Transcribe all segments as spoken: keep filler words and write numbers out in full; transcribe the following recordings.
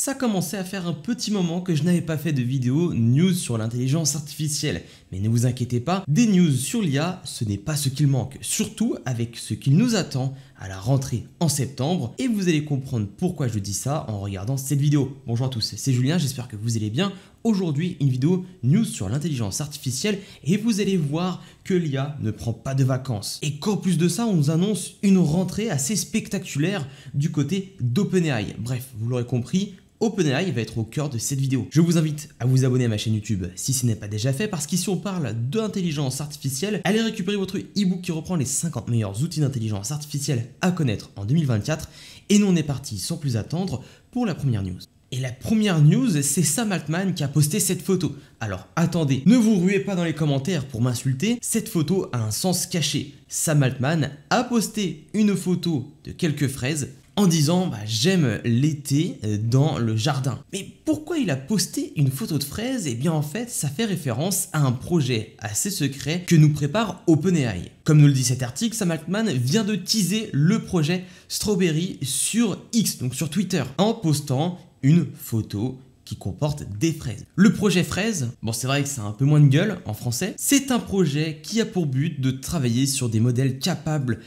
Ça commençait à faire un petit moment que je n'avais pas fait de vidéo news sur l'intelligence artificielle. Mais ne vous inquiétez pas, des news sur l'I A, ce n'est pas ce qu'il manque. Surtout avec ce qu'il nous attend à la rentrée en septembre. Et vous allez comprendre pourquoi je dis ça en regardant cette vidéo. Bonjour à tous, c'est Julien, j'espère que vous allez bien. Aujourd'hui, une vidéo news sur l'intelligence artificielle et vous allez voir que l'I A ne prend pas de vacances. Et qu'en plus de ça, on nous annonce une rentrée assez spectaculaire du côté d'OpenAI. Bref, vous l'aurez compris, OpenAI va être au cœur de cette vidéo. Je vous invite à vous abonner à ma chaîne YouTube si ce n'est pas déjà fait, parce qu'ici on parle d'intelligence artificielle. Allez récupérer votre e-book qui reprend les cinquante meilleurs outils d'intelligence artificielle à connaître en deux mille vingt-quatre. Et nous on est parti sans plus attendre pour la première news. Et la première news, c'est Sam Altman qui a posté cette photo. Alors attendez, ne vous ruez pas dans les commentaires pour m'insulter, cette photo a un sens caché. Sam Altman a posté une photo de quelques fraises en disant bah, « j'aime l'été dans le jardin ». Mais pourquoi il a posté une photo de fraise? Eh bien en fait, ça fait référence à un projet assez secret que nous prépare OpenAI. Comme nous le dit cet article, Sam Altman vient de teaser le projet Strawberry sur X, donc sur Twitter, en postant une photo qui comporte des fraises. Le projet fraise, bon c'est vrai que ça a un peu moins de gueule en français, c'est un projet qui a pour but de travailler sur des modèles capables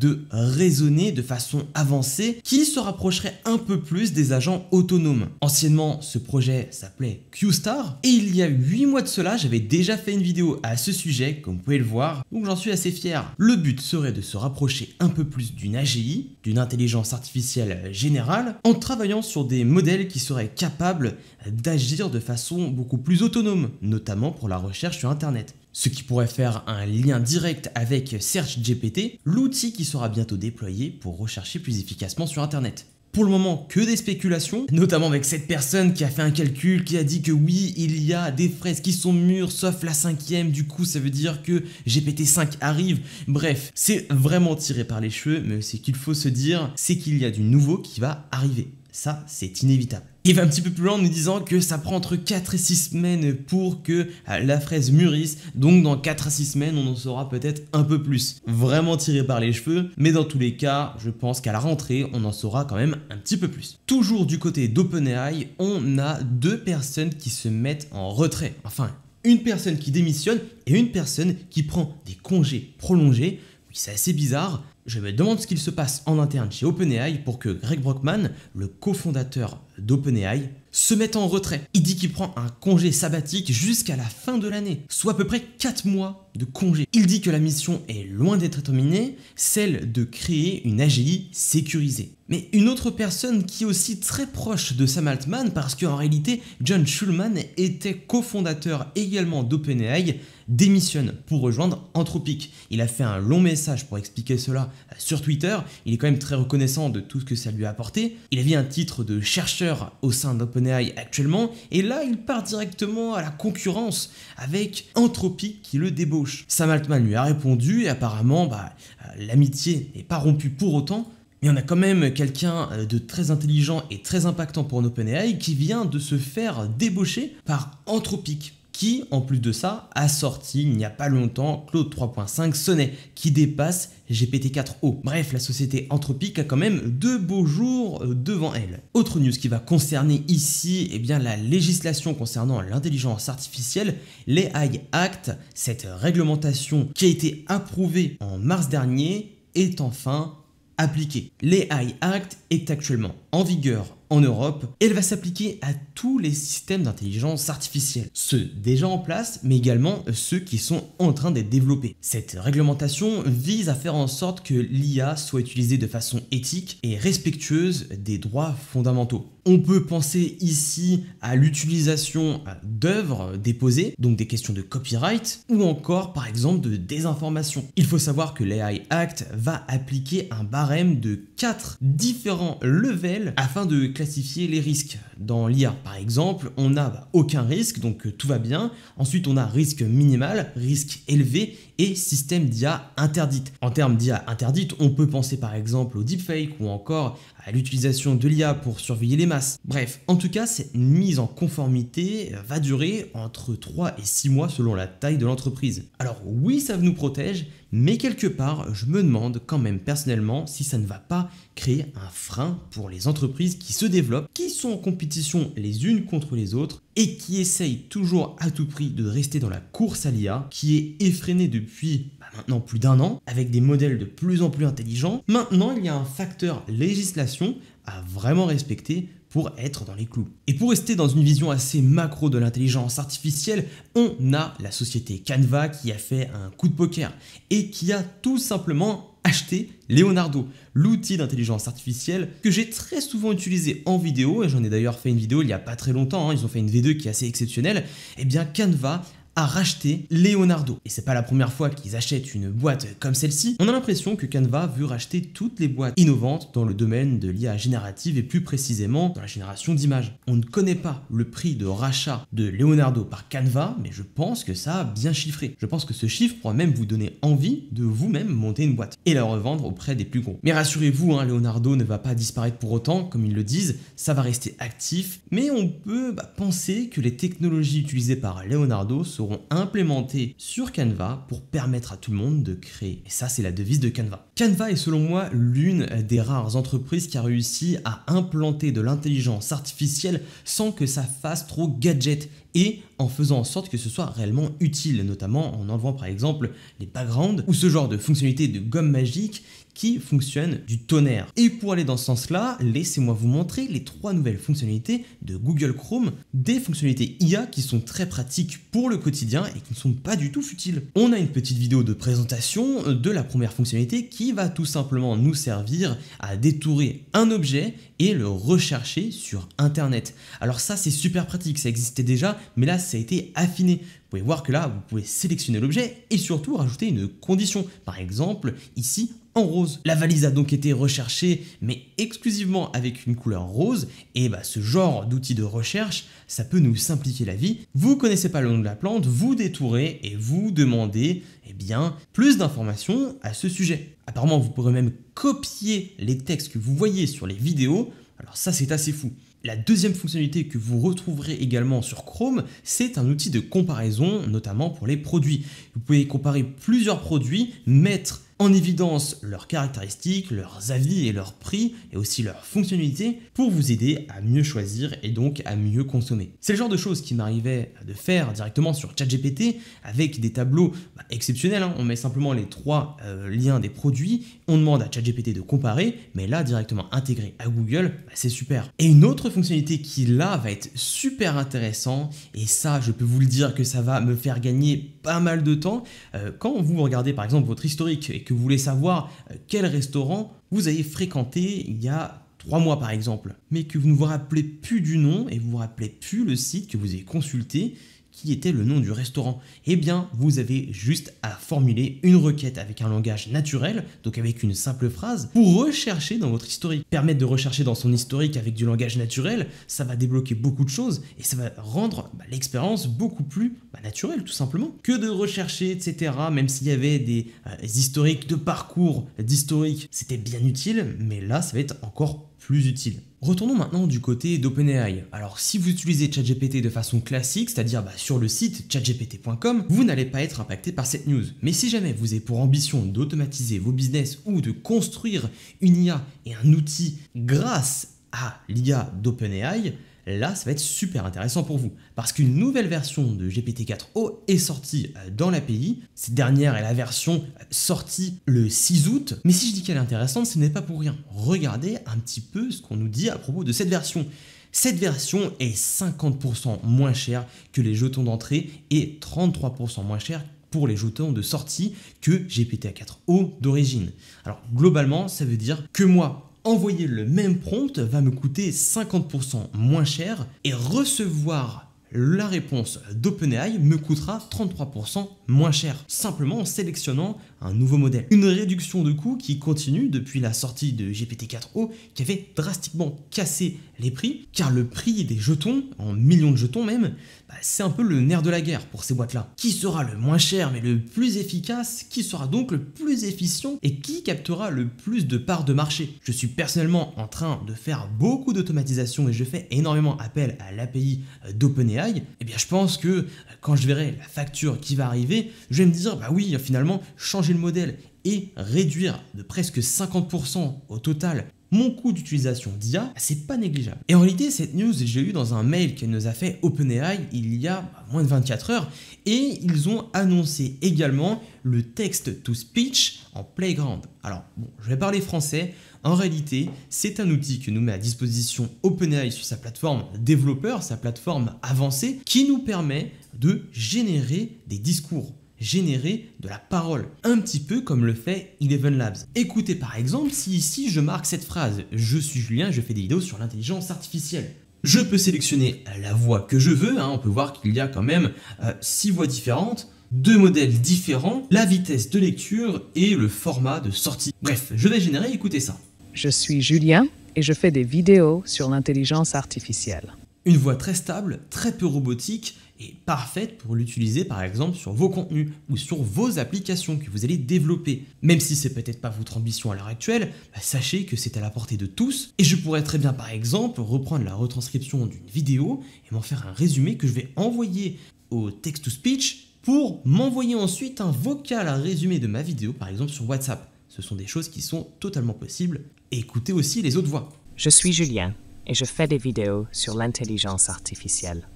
de raisonner de façon avancée, qui se rapprocherait un peu plus des agents autonomes. Anciennement, ce projet s'appelait Q-Star, et il y a huit mois de cela, j'avais déjà fait une vidéo à ce sujet, comme vous pouvez le voir, donc j'en suis assez fier. Le but serait de se rapprocher un peu plus d'une A G I, d'une intelligence artificielle générale, en travaillant sur des modèles qui seraient capables d'agir de façon beaucoup plus autonome, notamment pour la recherche sur Internet. Ce qui pourrait faire un lien direct avec SearchGPT, l'outil qui sera bientôt déployé pour rechercher plus efficacement sur Internet. Pour le moment, que des spéculations, notamment avec cette personne qui a fait un calcul, qui a dit que oui, il y a des fraises qui sont mûres, sauf la cinquième, du coup ça veut dire que G P T cinq arrive. Bref, c'est vraiment tiré par les cheveux, mais ce qu'il faut se dire, c'est qu'il y a du nouveau qui va arriver. Ça, c'est inévitable. Il va un petit peu plus loin en nous disant que ça prend entre quatre et six semaines pour que la fraise mûrisse, donc dans quatre à six semaines, on en saura peut-être un peu plus. Vraiment tiré par les cheveux, mais dans tous les cas, je pense qu'à la rentrée, on en saura quand même un petit peu plus. Toujours du côté d'OpenAI, on a deux personnes qui se mettent en retrait. Enfin, une personne qui démissionne et une personne qui prend des congés prolongés. C'est assez bizarre. Je me demande ce qu'il se passe en interne chez OpenAI pour que Greg Brockman, le cofondateur d'OpenAI, se mette en retrait. Il dit qu'il prend un congé sabbatique jusqu'à la fin de l'année, soit à peu près quatre mois de congé. Il dit que la mission est loin d'être terminée, celle de créer une A G I sécurisée. Mais une autre personne qui est aussi très proche de Sam Altman, parce qu'en réalité, John Schulman était cofondateur également d'OpenAI, démissionne pour rejoindre Anthropic. Il a fait un long message pour expliquer cela sur Twitter. Il est quand même très reconnaissant de tout ce que ça lui a apporté. Il avait un titre de chercheur au sein d'OpenAI actuellement, et là il part directement à la concurrence avec Anthropic qui le débauche. Sam Altman lui a répondu et apparemment bah, l'amitié n'est pas rompue pour autant. Mais on a quand même quelqu'un de très intelligent et très impactant pour OpenAI qui vient de se faire débaucher par Anthropic, qui, en plus de ça, a sorti il n'y a pas longtemps Claude trois point cinq sonnet, qui dépasse G P T quatre o. Bref, la société Anthropic a quand même deux beaux jours devant elle. Autre news qui va concerner ici, eh bien, la législation concernant l'intelligence artificielle, l'A I Act, cette réglementation qui a été approuvée en mars dernier, est enfin appliquée. L'A I Act est actuellement en vigueur en Europe, elle va s'appliquer à tous les systèmes d'intelligence artificielle, ceux déjà en place, mais également ceux qui sont en train d'être développés. Cette réglementation vise à faire en sorte que l'I A soit utilisée de façon éthique et respectueuse des droits fondamentaux. On peut penser ici à l'utilisation d'œuvres déposées, donc des questions de copyright, ou encore par exemple de désinformation. Il faut savoir que l'A I Act va appliquer un barème de quatre différents levels afin de classifier les risques. Dans l'I A, par exemple, on n'a bah, aucun risque, donc euh, tout va bien. Ensuite, on a risque minimal, risque élevé et système d'I A interdite. En termes d'I A interdite, on peut penser par exemple au deepfake ou encore à à l'utilisation de l'I A pour surveiller les masses. Bref, en tout cas, cette mise en conformité va durer entre trois et six mois selon la taille de l'entreprise. Alors oui, ça nous protège, mais quelque part, je me demande quand même personnellement si ça ne va pas créer un frein pour les entreprises qui se développent, qui sont en compétition les unes contre les autres et qui essayent toujours à tout prix de rester dans la course à l'I A, qui est effrénée depuis bah, maintenant plus d'un an, avec des modèles de plus en plus intelligents. Maintenant, il y a un facteur législation à vraiment respecter pour être dans les clous. Et pour rester dans une vision assez macro de l'intelligence artificielle, on a la société Canva qui a fait un coup de poker et qui a tout simplement acheté Leonardo, l'outil d'intelligence artificielle que j'ai très souvent utilisé en vidéo, et j'en ai d'ailleurs fait une vidéo il n'y a pas très longtemps, hein, ils ont fait une V deux qui est assez exceptionnelle. Et bien Canva a racheté Leonardo. Et c'est pas la première fois qu'ils achètent une boîte comme celle-ci. On a l'impression que Canva veut racheter toutes les boîtes innovantes dans le domaine de l'I A générative et plus précisément dans la génération d'images. On ne connaît pas le prix de rachat de Leonardo par Canva, mais je pense que ça a bien chiffré. Je pense que ce chiffre pourra même vous donner envie de vous-même monter une boîte et la revendre auprès des plus gros. Mais rassurez-vous, hein, Leonardo ne va pas disparaître pour autant, comme ils le disent, ça va rester actif, mais on peut bah, penser que les technologies utilisées par Leonardo seront implémentés sur Canva pour permettre à tout le monde de créer. Et ça, c'est la devise de Canva. Canva est selon moi l'une des rares entreprises qui a réussi à implanter de l'intelligence artificielle sans que ça fasse trop gadget et en faisant en sorte que ce soit réellement utile, notamment en enlevant par exemple les backgrounds ou ce genre de fonctionnalité de gomme magique qui fonctionne du tonnerre. Et pour aller dans ce sens-là, laissez-moi vous montrer les trois nouvelles fonctionnalités de Google Chrome, des fonctionnalités I A qui sont très pratiques pour le quotidien et qui ne sont pas du tout futiles. On a une petite vidéo de présentation de la première fonctionnalité qui va tout simplement nous servir à détourer un objet et le rechercher sur Internet. Alors ça, c'est super pratique, ça existait déjà, mais là, ça a été affiné. Vous pouvez voir que là, vous pouvez sélectionner l'objet et surtout rajouter une condition. Par exemple, ici, en rose. La valise a donc été recherchée, mais exclusivement avec une couleur rose. Et bah, ce genre d'outil de recherche, ça peut nous simplifier la vie. Vous connaissez pas le nom de la plante, vous détourez et vous demandez eh bien, plus d'informations à ce sujet. Apparemment, vous pourrez même copier les textes que vous voyez sur les vidéos. Alors ça, c'est assez fou. La deuxième fonctionnalité que vous retrouverez également sur Chrome, c'est un outil de comparaison, notamment pour les produits. Vous pouvez comparer plusieurs produits, mettre en évidence leurs caractéristiques, leurs avis et leurs prix et aussi leurs fonctionnalités pour vous aider à mieux choisir et donc à mieux consommer. C'est le genre de choses qui m'arrivait de faire directement sur ChatGPT avec des tableaux bah, exceptionnels. Hein. On met simplement les trois euh, liens des produits, on demande à ChatGPT de comparer, mais là directement intégré à Google, bah, c'est super. Et une autre fonctionnalité qui là va être super intéressante et ça je peux vous le dire que ça va me faire gagner pas mal de temps euh, quand vous regardez par exemple votre historique et que vous voulez savoir quel restaurant vous avez fréquenté il y a trois mois par exemple, mais que vous ne vous rappelez plus du nom et vous ne vous rappelez plus le site que vous avez consulté qui était le nom du restaurant. Eh bien, vous avez juste à formuler une requête avec un langage naturel, donc avec une simple phrase, pour rechercher dans votre historique. Permettre de rechercher dans son historique avec du langage naturel, ça va débloquer beaucoup de choses et ça va rendre bah, l'expérience beaucoup plus bah, naturelle, tout simplement. Que de rechercher, et cetera, même s'il y avait des euh, historiques de parcours, d'historique, c'était bien utile, mais là, ça va être encore plus utile. Retournons maintenant du côté d'OpenAI. Alors si vous utilisez ChatGPT de façon classique, c'est-à-dire bah, sur le site chat G P T point com, vous n'allez pas être impacté par cette news. Mais si jamais vous avez pour ambition d'automatiser vos business ou de construire une I A et un outil grâce à l'I A d'OpenAI, là, ça va être super intéressant pour vous parce qu'une nouvelle version de G P T quatre o est sortie dans l'A P I. Cette dernière est la version sortie le six août. Mais si je dis qu'elle est intéressante, ce n'est pas pour rien. Regardez un petit peu ce qu'on nous dit à propos de cette version. Cette version est cinquante pour cent moins chère que les jetons d'entrée et trente-trois pour cent moins chère pour les jetons de sortie que G P T quatre o d'origine. Alors globalement, ça veut dire que moi, envoyer le même prompt va me coûter cinquante pour cent moins cher et recevoir la réponse d'OpenAI me coûtera trente-trois pour cent moins cher, simplement en sélectionnant un nouveau modèle. Une réduction de coûts qui continue depuis la sortie de G P T quatre o qui avait drastiquement cassé les prix, car le prix des jetons, en millions de jetons même, bah c'est un peu le nerf de la guerre pour ces boîtes-là. Qui sera le moins cher mais le plus efficace? Qui sera donc le plus efficient? Et qui captera le plus de parts de marché? Je suis personnellement en train de faire beaucoup d'automatisation et je fais énormément appel à l'A P I d'OpenAI. Eh bien je pense que quand je verrai la facture qui va arriver, je vais me dire bah oui, finalement, changer le modèle et réduire de presque cinquante pour cent au total mon coût d'utilisation d'I A, c'est pas négligeable. Et en réalité, cette news, j'ai eu dans un mail qu'elle nous a fait OpenAI il y a moins de vingt-quatre heures, et ils ont annoncé également le text-to-speech en Playground. Alors, bon, je vais parler français. En réalité, c'est un outil que nous met à disposition OpenAI sur sa plateforme développeur, sa plateforme avancée, qui nous permet de générer des discours, générer de la parole, un petit peu comme le fait Eleven Labs. Écoutez par exemple si ici je marque cette phrase « Je suis Julien, je fais des vidéos sur l'intelligence artificielle ». Je peux sélectionner la voix que je veux, hein, on peut voir qu'il y a quand même euh, six voix différentes, deux modèles différents, la vitesse de lecture et le format de sortie. Bref, je vais générer, écoutez ça. Je suis Julien et je fais des vidéos sur l'intelligence artificielle. Une voix très stable, très peu robotique, est parfaite pour l'utiliser par exemple sur vos contenus ou sur vos applications que vous allez développer. Même si c'est peut-être pas votre ambition à l'heure actuelle, bah sachez que c'est à la portée de tous, et je pourrais très bien par exemple reprendre la retranscription d'une vidéo et m'en faire un résumé que je vais envoyer au text-to-speech pour m'envoyer ensuite un vocal, un résumé de ma vidéo par exemple sur WhatsApp. Ce sont des choses qui sont totalement possibles. Et écoutez aussi les autres voix. Je suis Julien et je fais des vidéos sur l'intelligence artificielle.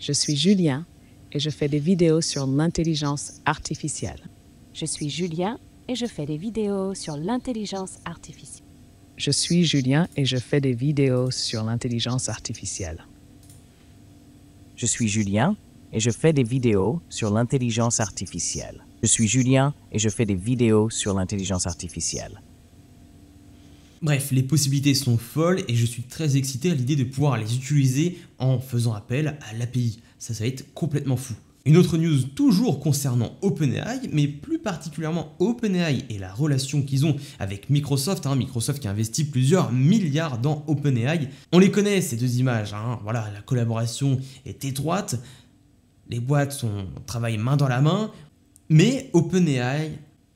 Je suis Julien et je fais des vidéos sur l'intelligence artificielle. Je suis Julien et je fais des vidéos sur l'intelligence artificielle. Je suis Julien et je fais des vidéos sur l'intelligence artificielle. Je suis Julien et je fais des vidéos sur l'intelligence artificielle. Je suis Julien et je fais des vidéos sur l'intelligence artificielle. Bref, les possibilités sont folles et je suis très excité à l'idée de pouvoir les utiliser en faisant appel à l'A P I. Ça, ça va être complètement fou. Une autre news toujours concernant OpenAI, mais plus particulièrement OpenAI et la relation qu'ils ont avec Microsoft. Hein, Microsoft qui investit plusieurs milliards dans OpenAI. On les connaît, ces deux images. Hein, voilà, la collaboration est étroite. Les boîtes sont, travaillent main dans la main. Mais OpenAI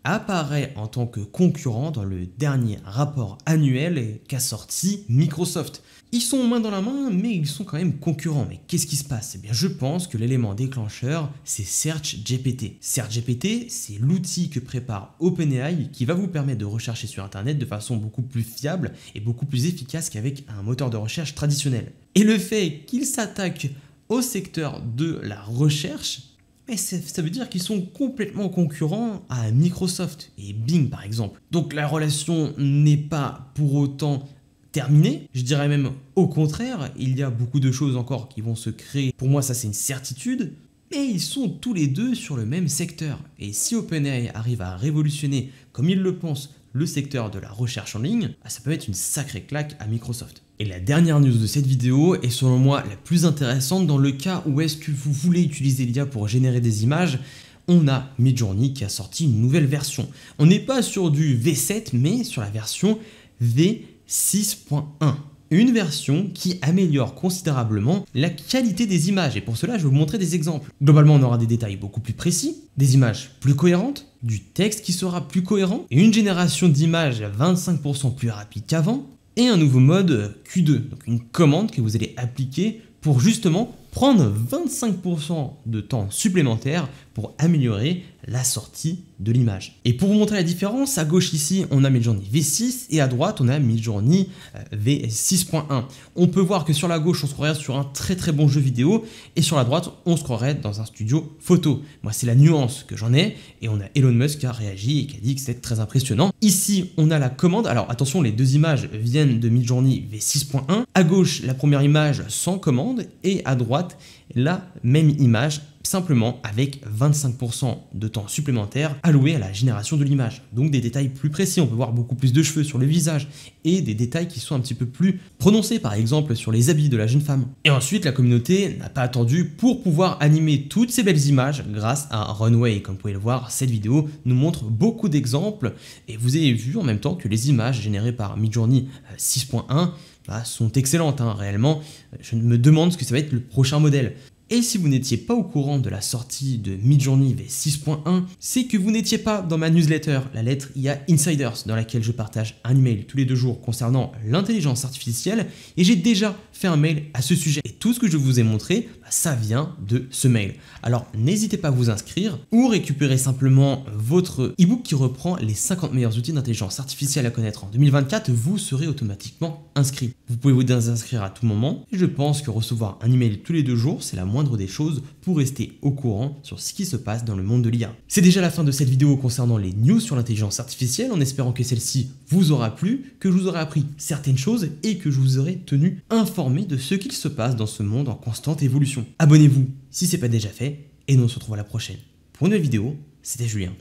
apparaît en tant que concurrent dans le dernier rapport annuel qu'a sorti Microsoft. Ils sont main dans la main, mais ils sont quand même concurrents. Mais qu'est-ce qui se passe? Eh bien, je pense que l'élément déclencheur, c'est SearchGPT. SearchGPT, c'est l'outil que prépare OpenAI qui va vous permettre de rechercher sur Internet de façon beaucoup plus fiable et beaucoup plus efficace qu'avec un moteur de recherche traditionnel. Et le fait qu'ils s'attaquent au secteur de la recherche, mais ça veut dire qu'ils sont complètement concurrents à Microsoft et Bing par exemple. Donc la relation n'est pas pour autant terminée, je dirais même au contraire, il y a beaucoup de choses encore qui vont se créer, pour moi ça c'est une certitude, mais ils sont tous les deux sur le même secteur. Et si OpenAI arrive à révolutionner, comme ils le pensent, le secteur de la recherche en ligne, ça peut être une sacrée claque à Microsoft. Et la dernière news de cette vidéo est selon moi la plus intéressante dans le cas où est-ce que vous voulez utiliser l'I A pour générer des images. On a Midjourney qui a sorti une nouvelle version. On n'est pas sur du V sept mais sur la version V six point un. Une version qui améliore considérablement la qualité des images et pour cela je vais vous montrer des exemples. Globalement on aura des détails beaucoup plus précis, des images plus cohérentes, du texte qui sera plus cohérent, et une génération d'images vingt-cinq pour cent plus rapide qu'avant, et un nouveau mode Q deux, donc une commande que vous allez appliquer pour justement prendre vingt-cinq pour cent de temps supplémentaire pour améliorer la sortie de l'image. Et pour vous montrer la différence, à gauche ici, on a Midjourney V six et à droite, on a Midjourney V six point un. On peut voir que sur la gauche, on se croirait sur un très très bon jeu vidéo et sur la droite, on se croirait dans un studio photo. Moi, c'est la nuance que j'en ai et on a Elon Musk qui a réagi et qui a dit que c'était très impressionnant. Ici, on a la commande. Alors attention, les deux images viennent de Midjourney V six point un. À gauche, la première image sans commande. secondes et à droite la même image, simplement avec vingt-cinq pour cent de temps supplémentaire alloué à la génération de l'image. Donc des détails plus précis, on peut voir beaucoup plus de cheveux sur le visage et des détails qui sont un petit peu plus prononcés, par exemple sur les habits de la jeune femme. Et ensuite, la communauté n'a pas attendu pour pouvoir animer toutes ces belles images grâce à Runway. Comme vous pouvez le voir, cette vidéo nous montre beaucoup d'exemples et vous avez vu en même temps que les images générées par Midjourney six point un bah, sont excellentes, hein, réellement. Je me demande ce que ça va être le prochain modèle. Et si vous n'étiez pas au courant de la sortie de Midjourney V six point un, c'est que vous n'étiez pas dans ma newsletter, la lettre I A Insiders, dans laquelle je partage un email tous les deux jours concernant l'intelligence artificielle, et j'ai déjà fait un mail à ce sujet. Et tout ce que je vous ai montré, ça vient de ce mail. Alors n'hésitez pas à vous inscrire ou récupérer simplement votre e-book qui reprend les cinquante meilleurs outils d'intelligence artificielle à connaître en deux mille vingt-quatre, vous serez automatiquement inscrit. Vous pouvez vous désinscrire à tout moment. Et je pense que recevoir un email tous les deux jours, c'est la moindre des choses pour rester au courant sur ce qui se passe dans le monde de l'I A. C'est déjà la fin de cette vidéo concernant les news sur l'intelligence artificielle, en espérant que celle-ci vous aura plu, que je vous aurai appris certaines choses et que je vous aurai tenu informé de ce qu'il se passe dans ce monde en constante évolution. Abonnez-vous si ce n'est pas déjà fait et nous on se retrouve à la prochaine pour une nouvelle vidéo. C'était Julien.